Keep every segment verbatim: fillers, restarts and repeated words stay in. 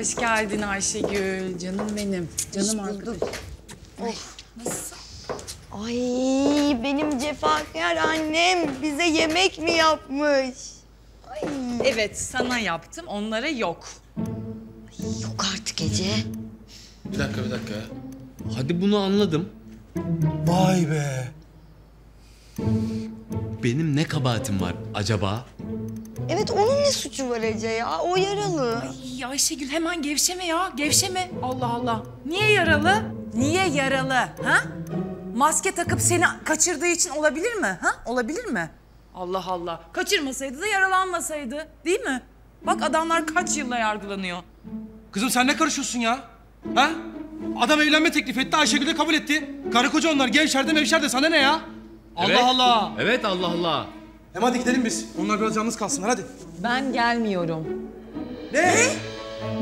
Hoş geldin Ayşegül. Canım benim. Canım arkadaşım. Of nasıl? Ay benim cefakar annem bize yemek mi yapmış? Ay. Evet sana yaptım, onlara yok. Ay, yok artık Ece. Bir dakika bir dakika. Hadi bunu anladım. Vay be. Benim ne kabahatim var acaba? Evet, onun ne suçu var Ece ya? O yaralı. Ay Ayşegül hemen gevşeme ya, gevşeme. Allah Allah. Niye yaralı? Niye yaralı? Ha? Maske takıp seni kaçırdığı için olabilir mi? Ha? Olabilir mi? Allah Allah. Kaçırmasaydı da yaralanmasaydı. Değil mi? Bak adamlar kaç yılla yargılanıyor. Kızım sen ne karışıyorsun ya? Ha? Adam evlenme teklif etti, Ayşegül de kabul etti. Karı koca onlar, gevşer de mevşer de sana ne ya? Allah evet. Allah. Evet Allah Allah. Hem hadi gidelim biz. Onlar biraz yalnız kalsınlar hadi. Ben gelmiyorum. Ne?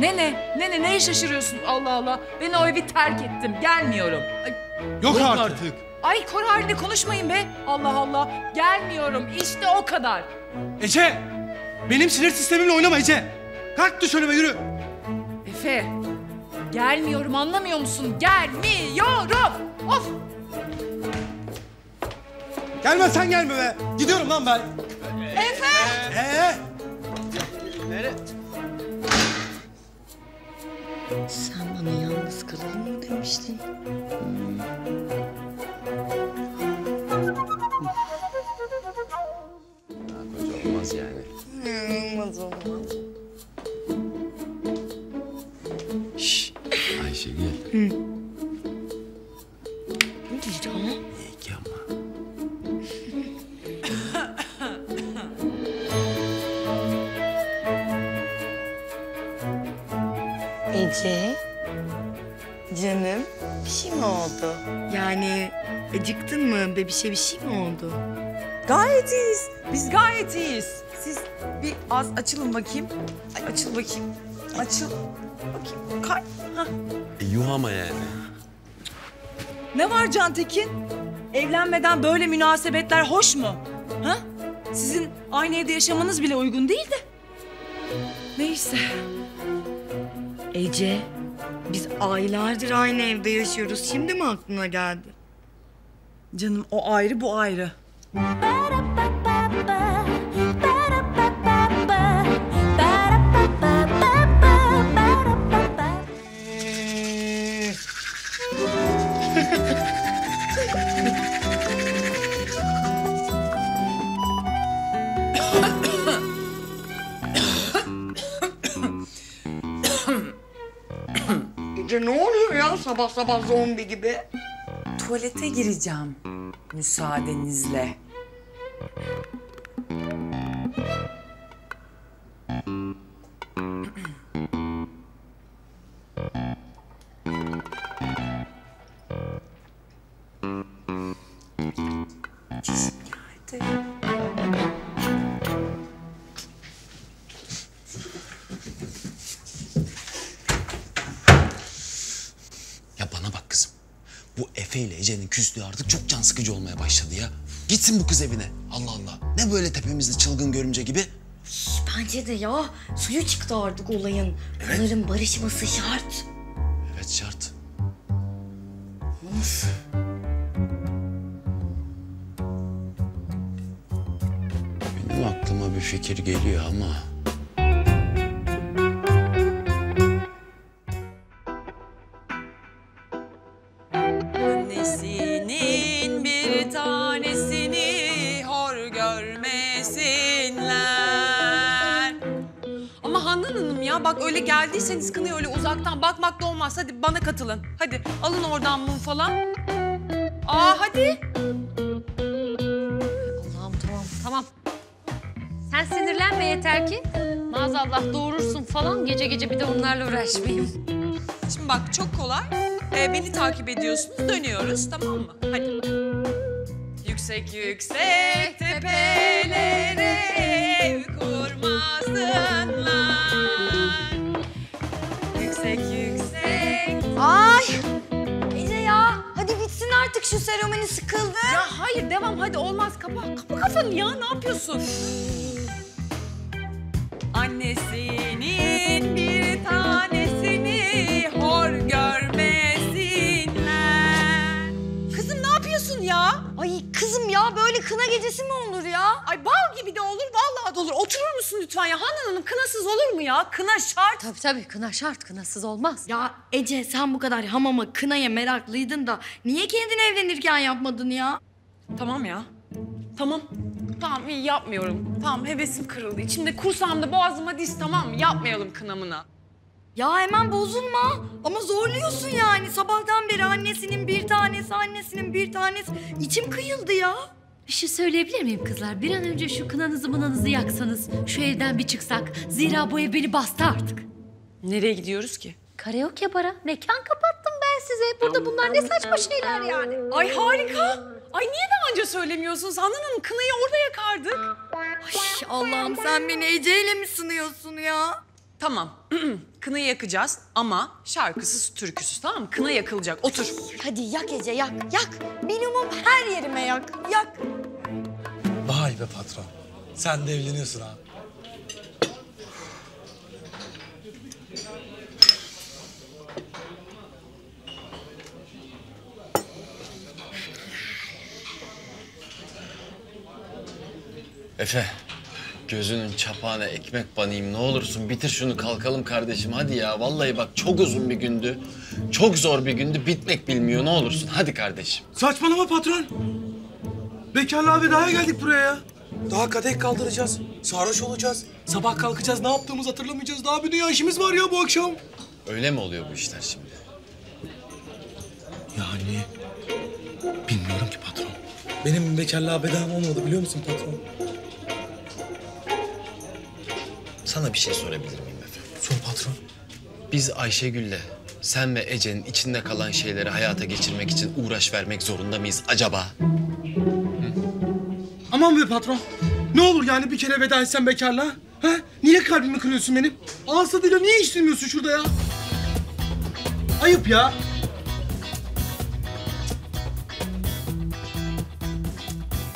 Ne ne? Ne ne? Neye şaşırıyorsun? Allah Allah. Ben o evi terk ettim. Gelmiyorum. Ay, yok, yok artık. artık. Ay kor halinde konuşmayın be. Allah Allah. Gelmiyorum. İşte o kadar. Ece! Benim sinir sistemimle oynama Ece. Kalk düş önüme yürü. Efe. Gelmiyorum anlamıyor musun? Gelmiyorum. Of! Gelme sen gelme be. Gidiyorum lan ben. Efe! Ee? Nere? Sen bana yalnız kalalım mı demiştin? Daha koca olmaz yani. Olmaz olmaz. Şşş Ayşegül. Hı. Ece, canım bir şey mi oldu? Yani acıktın mı? Bebişe bir şey mi oldu? Gayet iyiyiz. Biz gayet iyiyiz. Siz bir az açılın bakayım. Ay, açıl bakayım. Açıl. Bakayım. Kay. E, yuh ama yani. Ne var Can Tekin? Evlenmeden böyle münasebetler hoş mu? Ha? Sizin aynı evde yaşamanız bile uygun değil de. Neyse. Ece, biz aylardır aynı evde yaşıyoruz. Şimdi mi aklına geldi? Canım o ayrı, bu ayrı. Ne oluyor ya sabah sabah zombi gibi? Tuvalete gireceğim müsaadenizle. Ece'nin küslüğü artık çok can sıkıcı olmaya başladı ya. Gitsin bu kız evine. Allah Allah. Ne böyle tepemizde çılgın görümce gibi? Bence de ya. Suyu çıktı artık olayın. Evet. Bunların barışması şart. Evet şart. Nasıl? Benim aklıma bir fikir geliyor ama... Bak öyle geldiyseniz kınıyor öyle uzaktan bakmak da olmaz. Hadi bana katılın. Hadi alın oradan mum falan. Aa hadi. Allah'ım tamam. Tamam. Sen sinirlenme yeter ki. Maazallah doğurursun falan. Gece gece bir de onlarla uğraşmayayım. Şimdi bak çok kolay. Ee, beni takip ediyorsunuz. Dönüyoruz tamam mı? Hadi. Yüksek yüksek tepelere ev kurmasınlar. Yüksek yüksek. Ay! Ece ya hadi bitsin artık şu seremoni sıkıldı. Ya hayır devam hadi olmaz kapa. Kapa kafanı ya ne yapıyorsun? Annesinin bir tanesi. kına gecesi mi olur ya? Ay bal gibi de olur, vallahi de olur. Oturur musun lütfen ya? Handan Hanım kınasız olur mu ya? Kına şart. Tabii tabii kına şart, kınasız olmaz. Ya Ece sen bu kadar hamama, kınaya meraklıydın da niye kendin evlenirken yapmadın ya? Tamam ya. Tamam. Tamam iyi yapmıyorum. Tamam hevesim kırıldı. İçimde kursağımda boğazıma diz, tamam mı? Yapmayalım kınamına. Ya hemen bozulma ama zorluyorsun yani. Sabahtan beri annesinin bir tanesi, annesinin bir tanesi. İçim kıyıldı ya. Bir şey söyleyebilir miyim kızlar? Bir an önce şu kınanızı bunanızı yaksanız, şu evden bir çıksak. Zira bu ev beni bastı artık. Nereye gidiyoruz ki? Karaoke bara. Mekan kapattım ben size. Burada bunlar ne saçma şeyler yani. Ay harika. Ay niye daha önce söylemiyorsunuz? Handan Hanım kınayı orada yakardık. Ay Allah'ım sen beni Ece'yle mi sınıyorsun ya? Tamam. Kınayı yakacağız ama şarkısız, türküsüz, tamam mı? Kına yakılacak. Otur. Hadi yak Ece, yak, yak. Minimum her yerime yak, yak. Vay be patron. Sen de evleniyorsun ha. Efe, gözünün çapağına ekmek banayım. Ne olursun bitir şunu, kalkalım kardeşim. Hadi ya, vallahi bak çok uzun bir gündü. Çok zor bir gündü, bitmek bilmiyor. Ne olursun, hadi kardeşim. Saçmalama patron. Bekarlığa vedaya geldik buraya ya. Daha kadeh kaldıracağız, sarhoş olacağız. Sabah kalkacağız, ne yaptığımızı hatırlamayacağız. Daha bir dünya işimiz var ya bu akşam. Öyle mi oluyor bu işler şimdi? Yani bilmiyorum ki patron. Benim bekarlığa vedam olmadı biliyor musun patron? Sana bir şey sorabilir miyim efendim? Sor patron. Biz Ayşegül'le sen ve Ece'nin içinde kalan şeyleri hayata geçirmek için uğraş vermek zorunda mıyız acaba? Hı? Aman be patron. Ne olur yani bir kere veda etsen bekarlığa. Ha? Niye kalbimi kırıyorsun benim? Ağız tadıyla niye işlemiyorsun şurada ya? Ayıp ya.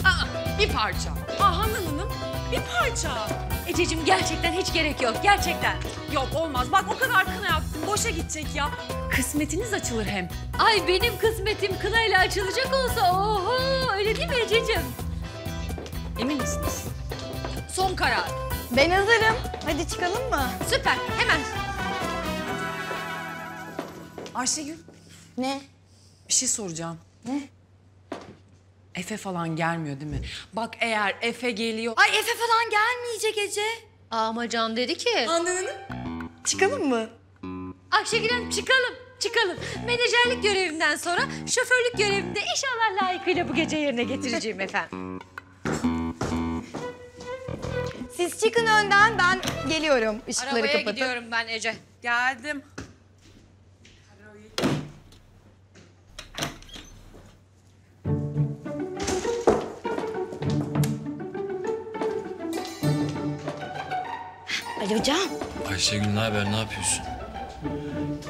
Aa, bir parça. Aa Handan Hanım, bir parça. Ececiğim gerçekten hiç gerek yok, gerçekten. Yok olmaz, bak o kadar kına yaktım, boşa gidecek ya. Kısmetiniz açılır hem. Ay benim kısmetim kınayla açılacak olsa oho, öyle değil mi Ececiğim? Emin misiniz? Son karar. Ben hazırım, hadi çıkalım mı? Süper, hemen. Ayşegül. Ne? Bir şey soracağım. Ne? Efe falan gelmiyor değil mi? Bak eğer Efe geliyor... Ay Efe falan gelmeyecek Ece. Ama Can dedi ki... Handan Hanım, çıkalım mı? Ayşegül Hanım çıkalım, çıkalım. Menajerlik görevimden sonra şoförlük görevimde inşallah layıkıyla bu gece yerine getireceğim efendim. Siz çıkın önden, ben geliyorum. Işıkları kapatın. Arabaya gidiyorum ben Ece. Geldim. Alo Can. Ayşegül ne haber, ne yapıyorsun?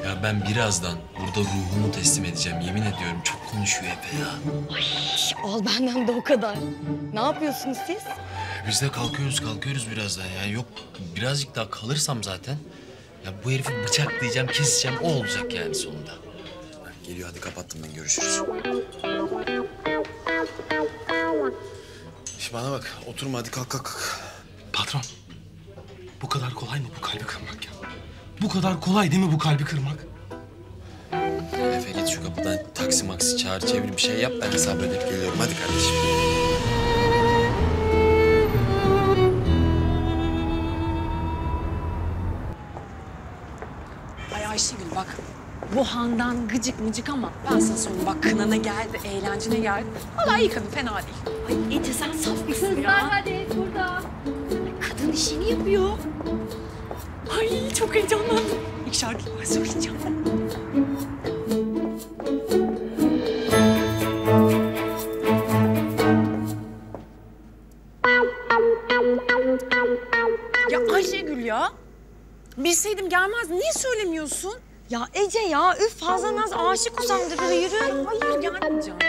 Ya ben birazdan burada ruhumu teslim edeceğim. Yemin ediyorum çok konuşuyor Efe ya. Ay al benden de o kadar. Ne yapıyorsunuz siz? Biz de kalkıyoruz kalkıyoruz birazdan ya. Yok birazcık daha kalırsam zaten. Ya bu herifi bıçaklayacağım, keseceğim. O olacak yani sonunda. Geliyor hadi kapattım ben, görüşürüz. Şimdi bana bak oturma hadi kalk kalk kalk. Patron. Bu kadar kolay mı bu kalbi kırmak ya? Bu kadar kolay değil mi bu kalbi kırmak? Efe git şu kapıdan taksi maksi çağır, çevir bir şey yap. Ben hesap edip geliyorum. Hadi kardeşim. Ay Ayşegül bak. Bu Handan gıcık mıcık ama ben sana söyleyeyim bak kınana geldi, eğlencene geldi. Vallahi iyi kadın, fena değil. Ay Ece sen saf mısın ya? Kızlar hadi burada. İşini yapıyor. Ay çok heyecanlandım. İlk şarkıyı ben söyleyeceğim. Ya Ayşegül ya. Bilseydim gelmez. Niye söylemiyorsun? Ya Ece ya üf fazla naz aşık uzandırır yürü. Hayır gelmeyeceğim.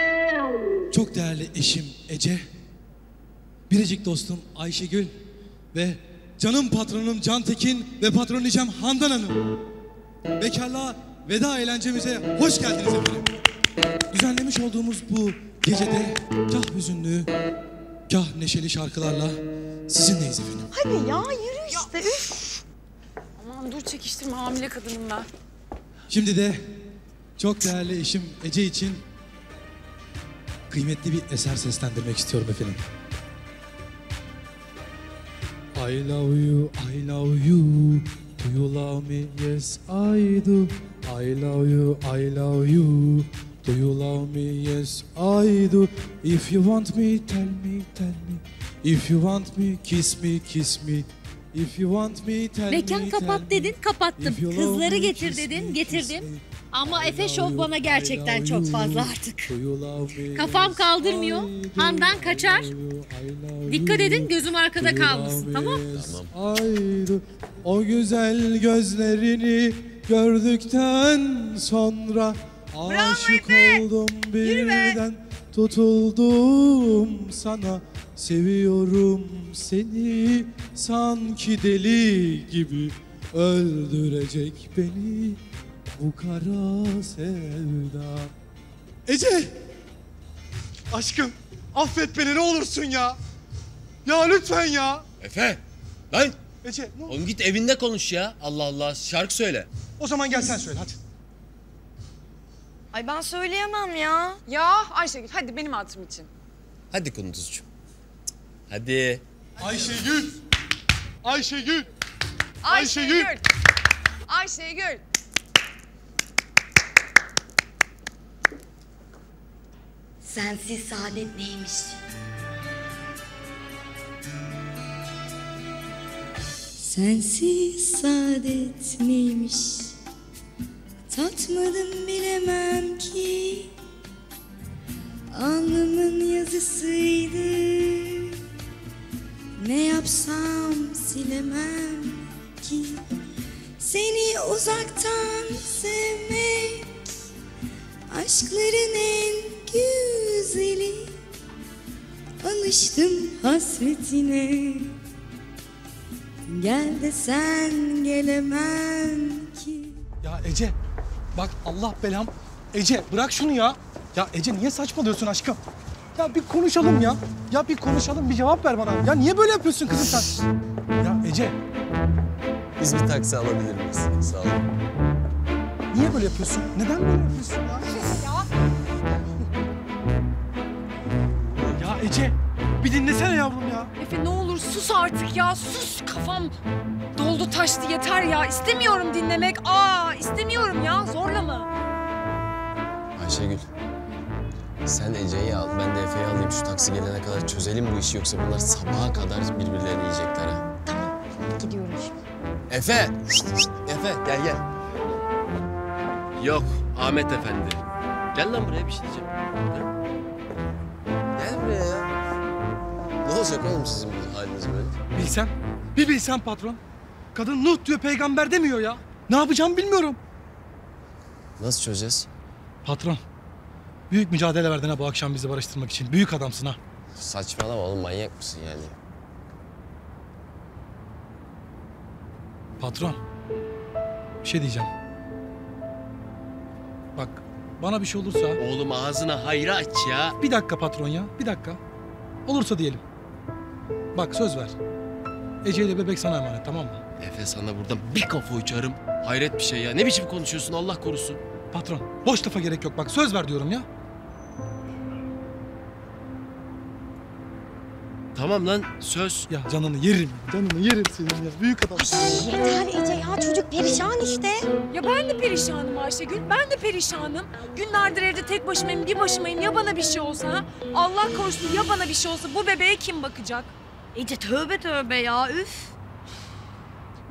Çok değerli eşim Ece. Biricik dostum Ayşegül. Ve canım patronum Can Tekin ve patronicem Handan Hanım. Bekarlığa veda eğlencemize hoş geldiniz efendim. Düzenlemiş olduğumuz bu gecede kah hüzünlü, kah neşeli şarkılarla sizinleyiz efendim. Hadi ya, yürü işte. Ya. Üf. Aman dur çekiştirme, hamile kadınım ben. Şimdi de çok değerli eşim Ece için kıymetli bir eser seslendirmek istiyorum efendim. I love you, I love you. Do you love me? Yes, I do. I love you, I love you. Do you love me? Yes, I do. If you want me, tell me, tell me. If you want me, kiss me, kiss me. If you want me, tell me, tell me. Mekan kapat dedin, kapattım. Kızları getir dedin, getirdim. Ama Efe şov bana gerçekten çok fazla artık. Kafam kaldırmıyor, Handan kaçar. Dikkat edin, gözüm arkada kalmasın, tamam mı? Tamam. O güzel gözlerini gördükten sonra... Aşık oldum birden, tutuldum sana. Seviyorum seni, sanki deli gibi. Öldürecek beni bu kara sevda. Ece! Aşkım, affet beni ne olursun ya. Ya lütfen ya. Efe, lan. Ece, ne olur? Oğlum git evinde konuş ya. Allah Allah, şarkı söyle. O zaman gel sen söyle hadi. Ay ben söyleyemem ya. Ya Ayşegül hadi benim hatırım için. Hadi Kunduzcuğum. Hadi. Ayşegül. Ayşegül. Ayşegül. Ayşegül. Sensiz saadet neymiş? Sensiz saadet neymiş? Tatmadım bilemem ki, alnımın yazısıydı. Ne yapsam silemem ki, seni uzaktan sevmek aşkların en güzeli. Alıştım hasretine, gel de sen gelemem ki. Ya Ece, bak Allah belam. Ece bırak şunu ya. Ya Ece niye saçmalıyorsun aşkım? Ya bir konuşalım ya. Ya bir konuşalım, bir cevap ver bana. Ya niye böyle yapıyorsun kızım sen? Ya Ece. Biz bir taksi alabilir miyiz? Sağ olun. Niye böyle yapıyorsun? Neden böyle yapıyorsun ya? Ya Ece bir dinlesene yavrum ya. Efe ne olur sus artık ya. Sus kafam. Doldu taştı yeter ya. İstemiyorum dinlemek. Aa istemiyorum ya. Zorlama. Ayşegül, sen Ece'yi al, ben de Efe'yi alayım. Şu taksi gelene kadar çözelim bu işi. Yoksa bunlar sabaha kadar birbirlerini yiyecekler ha. Tamam, gidiyorum şimdi. Efe! Efe gel gel. Yok Ahmet Efendi. Gel lan buraya bir şey diyeceğim. Gel buraya ya. Ne olacak oğlum sizin haliniz böyle? Bilsem. Bir bilsem patron. Kadın Nuh diyor, peygamber demiyor ya. Ne yapacağımı bilmiyorum. Nasıl çözeceğiz? Patron, büyük mücadele verdin ha bu akşam bizi barıştırmak için. Büyük adamsın ha. Saçmalama oğlum, manyak mısın yani? Patron, bir şey diyeceğim. Bak, bana bir şey olursa... Oğlum ağzına hayra aç ya. Bir dakika patron ya, bir dakika. Olursa diyelim. Bak söz ver. Ece ile bebek sana emanet, tamam mı? Efe sana buradan bir kafa uçarım. Hayret bir şey ya. Ne biçim konuşuyorsun Allah korusun. Patron, boş lafa gerek yok. Bak söz ver diyorum ya. Tamam lan söz. Ya canını yerim. Canını yerim senin ya. Büyük adamsın. Ay, yeter Ece ya. Çocuk perişan işte. Ya ben de perişanım Ayşegül. Ben de perişanım. Günlerdir evde tek başımayım, bir başımayım. Ya bana bir şey olsa ha? Allah korusun ya bana bir şey olsa bu bebeğe kim bakacak? Ece tövbe tövbe ya üf.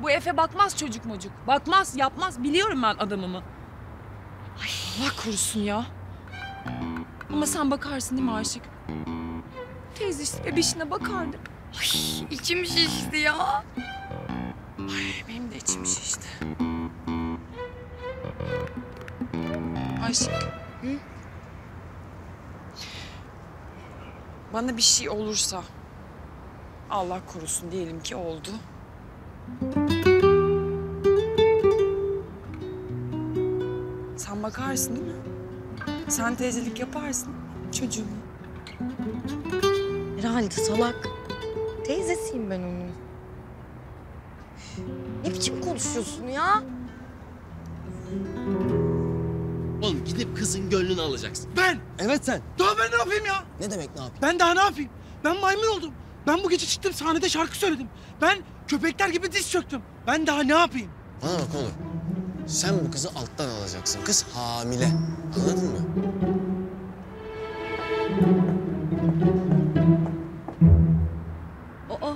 Bu Efe bakmaz çocuk mocuk. Bakmaz, yapmaz. Biliyorum ben adamımı. Ay Allah korusun ya. Ama sen bakarsın değil mi Aşık? Teyze işte bebişine bakardı. Ay içim şişti ya. Ay benim de içim şişti. Aşık. Hı? Bana bir şey olursa... Allah korusun diyelim ki oldu. Sen bakarsın değil mi? Sen teyzelik yaparsın çocuğuma. Herhalde salak. Teyzesiyim ben onun. Ne biçim konuşuyorsun ya? Oğlum gidip kızın gönlünü alacaksın. Ben? Evet sen. Daha ben ne yapayım ya? Ne demek ne yapayım? Ben daha ne yapayım? Ben maymun oldum. Ben bu gece çıktım sahnede şarkı söyledim. Ben köpekler gibi diz çöktüm. Ben daha ne yapayım? Bana bak oğlum. Sen bu kızı alttan alacaksın. Kız hamile. Anladın mı? Aa.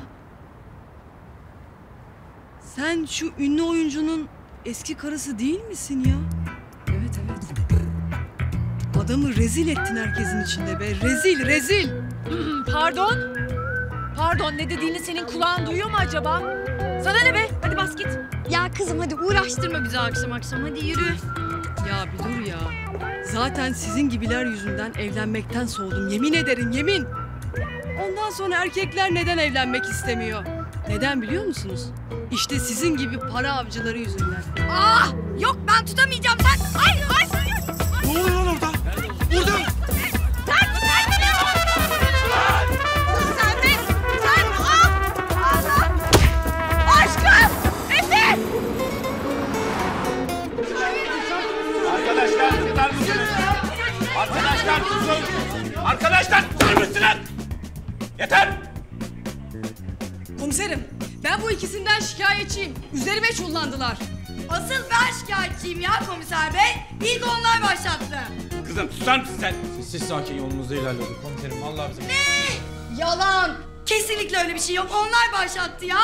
Sen şu ünlü oyuncunun eski karısı değil misin ya? Evet evet. Adamı rezil ettin herkesin içinde be. Rezil rezil. Pardon. Pardon ne dediğini senin kulağın duyuyor mu acaba? Sana ne be? Hadi bas git. Ya kızım hadi uğraştırma bizi akşam akşam. Hadi yürü. Ya bir dur ya. Zaten sizin gibiler yüzünden evlenmekten soğudum. Yemin ederim yemin. Ondan sonra erkekler neden evlenmek istemiyor? Neden biliyor musunuz? İşte sizin gibi para avcıları yüzünden. Ah! Yok ben tutamayacağım sen. Ay! Ay! Ne oluyor lan orada? Burada! Sen! Sen de ne oluyor? Dur sen de! Sen! Ah! Allah! Aşkım! Efe! Arkadaşlar tutar mısınız? Arkadaşlar tutun! Arkadaşlar tutar mısınız? Yeter! Komiserim, ben bu ikisinden şikayetçiyim. Üzerime çullandılar. Asıl ben şikayetçiyim ya komiser bey. İlk onlar başlattı. Kızım susar mısın sen? Siz, siz sakin yolunuzda ilerliyoruz komiserim. Vallahi bizim... Ne? Yalan! Kesinlikle öyle bir şey yok. Onlar başlattı ya.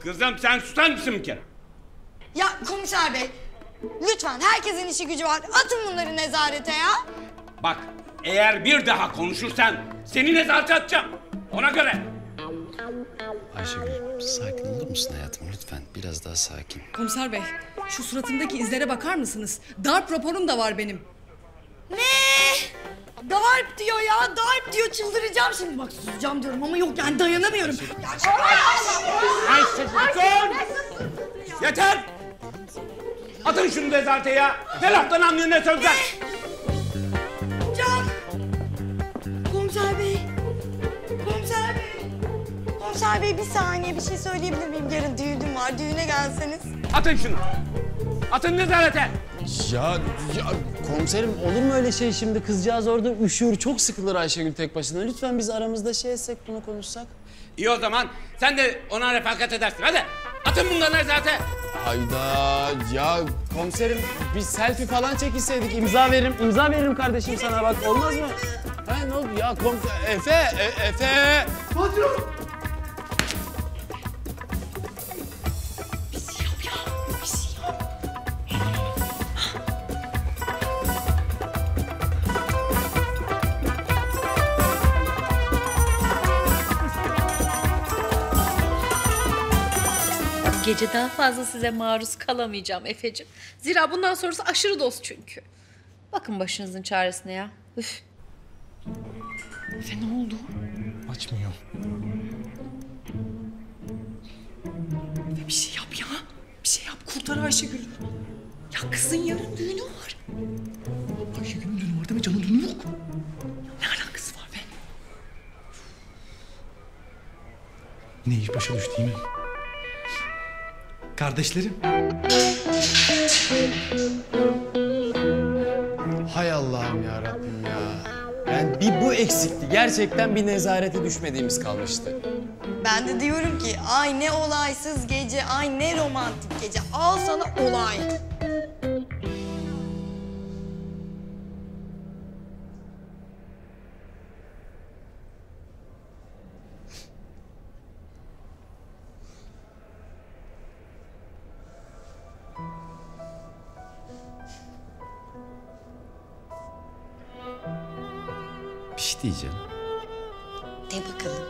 Kızım sen susar mısın bir kere? Ya komiser bey, lütfen herkesin işi gücü var. Atın bunları nezarete ya. Bak, eğer bir daha konuşursan seni nezarete atacağım. Ona göre. Ayşegül, sakin olur musun hayatım? Lütfen biraz daha sakin. Komiser bey, şu suratımdaki izlere bakar mısınız? Darp raporum da var benim. Ne? Darp diyor ya, darp diyor. Çıldıracağım şimdi. Bak susacağım diyorum ama yok yani dayanamıyorum. Ayşegül, dur! Yeter! Atın şunu nezarete ya. Ne laftan anlıyor ne sözden? Can! Komiser bey. Komiser bey. Komiser bey bir saniye bir şey söyleyebilir miyim? Yarın düğünüm var, düğüne gelseniz. Atın şunu! Atın nezarete! Ya, ya komiserim olur mu öyle şey şimdi? Kızcağız orada üşür, çok sıkılır Ayşegül tek başına. Lütfen biz aramızda şey etsek, bunu konuşsak. İyi o zaman, sen de ona refakat edersin. Hadi atın bunları nezarete! Hayda! Ya komiserim biz selfie falan çekilseydik imza veririm. İmza veririm kardeşim sana bak, olmaz mı? Ha ne oldu ya komiser... Efe! E, Efe! Patron! Gece daha fazla size maruz kalamayacağım Efeciğim. Zira bundan sonrası aşırı dost çünkü. Bakın başınızın çaresine ya. Üf. Efe ne oldu? Açmıyor. Efe bir şey yap ya. Bir şey yap kurtar Ayşegül'ü. Ya kızın yarın düğünü var. Ayşegül'ün düğünü var değil mi? Can'ın düğünü yok. Ne alakası var be? Ne iş başa düştü değil mi? Kardeşlerim. Hay Allah'ım ya Rabbim ya. Yani bir bu eksikti. Gerçekten bir nezarete düşmediğimiz kalmıştı. Ben de diyorum ki ay ne olaysız gece, ay ne romantik gece. Al sana olay. Diyeceğim. De bakalım.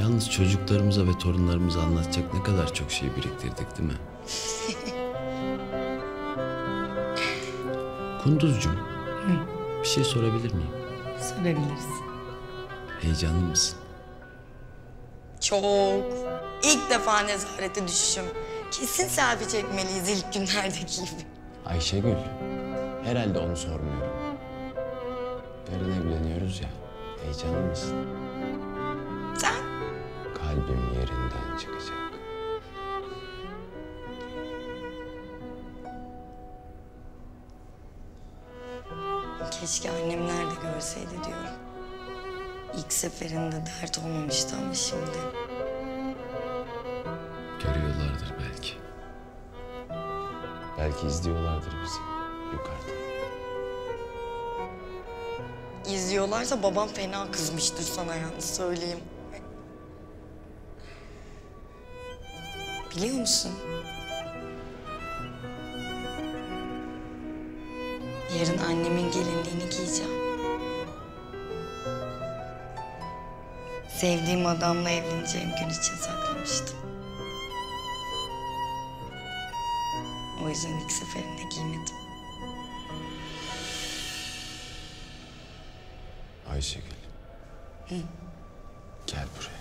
Yalnız çocuklarımıza ve torunlarımıza anlatacak ne kadar çok şey biriktirdik değil mi? Kunduzcuğum, hı? Bir şey sorabilir miyim? Sorabilirsin. Heyecanlı mısın? Çok. İlk defa nezarete düşüşüm. Kesin selfie çekmeliyiz ilk günlerdeki gibi. Ayşegül, herhalde onu sormuyorum. Yarın evleniyoruz ya, Heyecanlı mısın? Sen? Kalbim yerinden çıkacak. Keşke annemler de görseydi diyorum. İlk seferinde dert olmamıştı ama şimdi. Görüyorlardır belki. Belki izliyorlardır bizi yukarıda. İzliyorlarsa babam fena kızmıştır sana yalnız söyleyeyim. Biliyor musun? Yarın annemin gelinliğini giyeceğim. Sevdiğim adamla evleneceğim gün için saklamıştım. O yüzden ilk seferinde giymedim. Ayşegül. Hı. Gel buraya.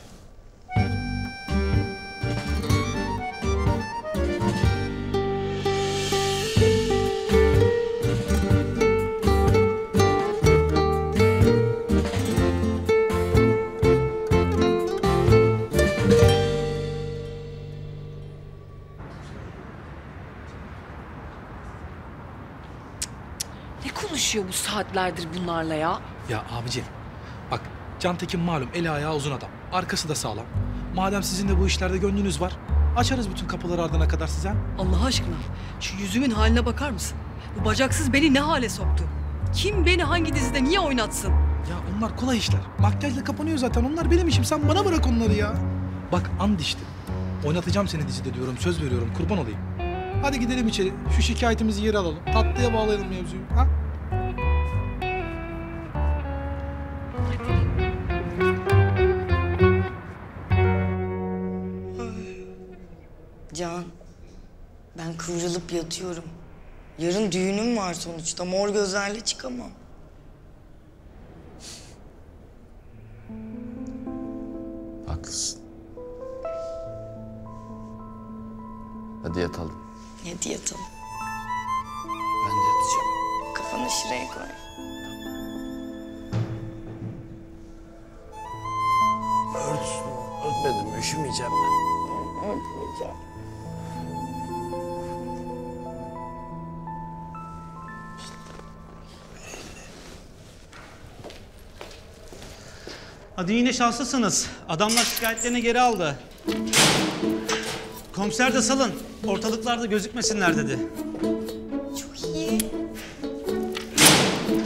Ne konuşuyor bu saatlerdir bunlarla ya? Ya abici, bak Can Tekin malum eli ayağı uzun adam. Arkası da sağlam. Madem sizin de bu işlerde gönlünüz var, açarız bütün kapıları ardına kadar size. Allah aşkına, şu yüzümün haline bakar mısın? Bu bacaksız beni ne hale soktu? Kim beni hangi dizide niye oynatsın? Ya onlar kolay işler. Makyajla kapanıyor zaten. Onlar benim işim. Sen bana bırak onları ya. Bak and içtim. Oynatacağım seni dizide diyorum. Söz veriyorum. Kurban olayım. Hadi gidelim içeri. Şu şikayetimizi yere alalım. Tatlıya bağlayalım mevzuyu. Ha? Can, ben kıvrılıp yatıyorum. Yarın düğünüm var sonuçta. Mor gözlerle çıkamam. Haklısın. Hadi yatalım. Hadi yatalım. Ben de yatacağım. Kafanı şuraya koy. Örtsün. Örtmedim. Üşümeyeceğim ben. Örtmeyeceğim. Hadi yine şanslısınız. Adamlar şikayetlerini geri aldı. Komiser de salın. Ortalıklarda gözükmesinler dedi. Çok iyi.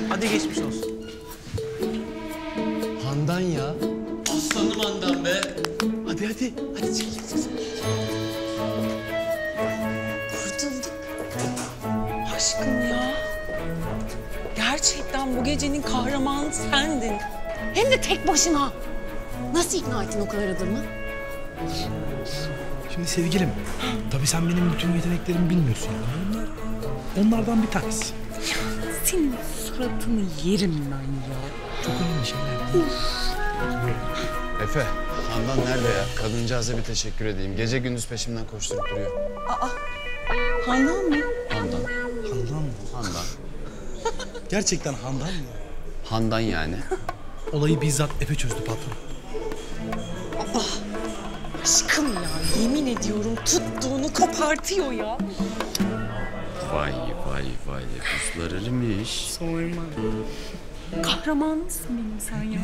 Hadi geçmiş olsun. Handan ya. Aslanım Handan be. Hadi hadi. Hadi çık. Kurtulduk. Aşkım ya. Gerçekten bu gecenin kahramanı sendin. Hem de tek başına. Nasıl ikna ettin o kadar adamı? Şimdi sevgilim, tabii sen benim bütün yeteneklerimi bilmiyorsun. Bunlar, onlardan bir tanesi. Senin suratını yerim ben ya. Çok önemli şeyler. Efe, Handan nerede ya? Kadıncağıza bir teşekkür edeyim. Gece gündüz peşimden koşturup duruyor. Aa, Handan mı? Handan. Handan mı? Handan. Gerçekten Handan mı? Handan yani. Olayı bizzat Efe çözdü patron. Allah! Aşkım ya, yemin ediyorum tuttuğunu kopartıyor ya. Vay vay vay, kuşlar erimiş. Sorma. Kahraman mısın benim sen ya?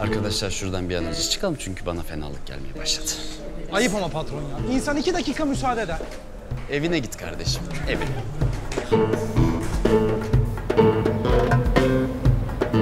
Arkadaşlar şuradan bir an önce çıkalım çünkü bana fenalık gelmeye başladı. Ayıp ama patron ya. İnsan iki dakika müsaade eder. Evine git kardeşim, evine.